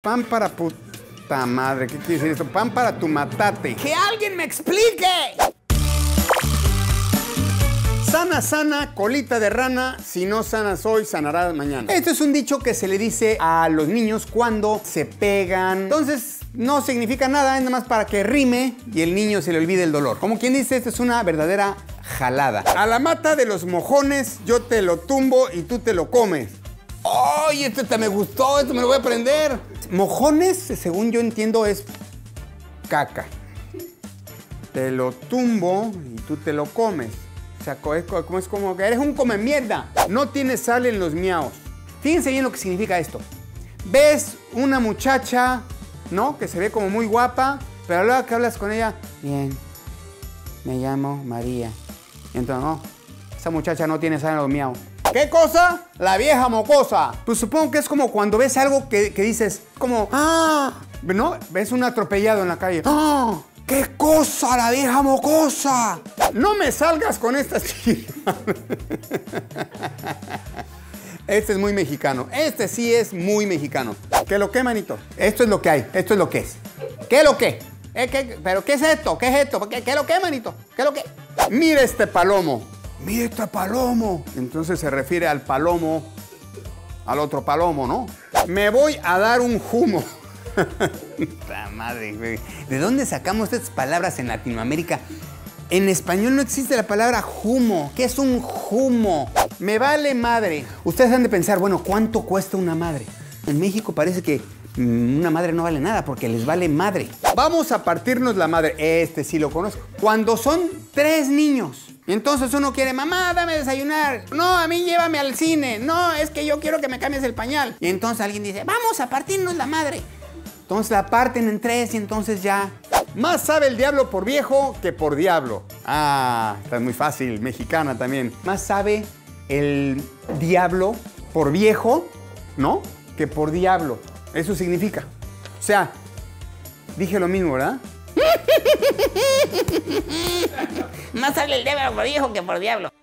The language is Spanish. Pan para puta madre, ¿qué quiere decir esto? Pan para tu matate. ¡Que alguien me explique! Sana, sana, colita de rana, si no sanas hoy, sanarás mañana. Esto es un dicho que se le dice a los niños cuando se pegan. Entonces, no significa nada, es nada más para que rime y el niño se le olvide el dolor. Como quien dice, esto es una verdadera jalada. A la mata de los mojones, yo te lo tumbo y tú te lo comes. ¡Ay, este te me gustó! ¡Esto me lo voy a aprender! Mojones, según yo entiendo, es caca. Te lo tumbo y tú te lo comes. O sea, es como que eres un come mierda. No tienes sal en los miaos. Fíjense bien lo que significa esto. Ves una muchacha, ¿no? Que se ve como muy guapa, pero luego que hablas con ella, bien, me llamo María. Entonces, no, esa muchacha no tiene sal en los miaos. ¿Qué cosa? La vieja mocosa. Pues supongo que es como cuando ves algo que dices, como, ¡ah! ¿No? Ves un atropellado en la calle. ¡Ah! ¡Qué cosa, la vieja mocosa! No me salgas con estas chicas. Este es muy mexicano. Este sí es muy mexicano. ¿Qué lo que, manito? Esto es lo que hay. Esto es lo que es. ¿Qué lo que? ¿Pero qué es esto? ¿Qué es esto? ¿Qué lo que, manito? ¿Qué lo que? Mira este palomo. ¡Mira este palomo! Entonces se refiere al palomo, al otro palomo, ¿no? Me voy a dar un humo. ¡La madre, güey! ¿De dónde sacamos estas palabras en Latinoamérica? En español no existe la palabra humo. ¿Qué es un humo? Me vale madre. Ustedes han de pensar, bueno, ¿cuánto cuesta una madre? En México parece que una madre no vale nada porque les vale madre. Vamos a partirnos la madre. Este sí lo conozco. Cuando son 3 niños. Y entonces uno quiere, mamá, dame desayunar. No, a mí llévame al cine. No, es que yo quiero que me cambies el pañal. Y entonces alguien dice, vamos a partirnos la madre. Entonces la parten en 3 y entonces ya. Más sabe el diablo por viejo que por diablo. Ah, está muy fácil, mexicana también. Más sabe el diablo por viejo, ¿no? Que por diablo. Eso significa. O sea, dije lo mismo, ¿verdad? Más sale el diablo por viejo que por diablo.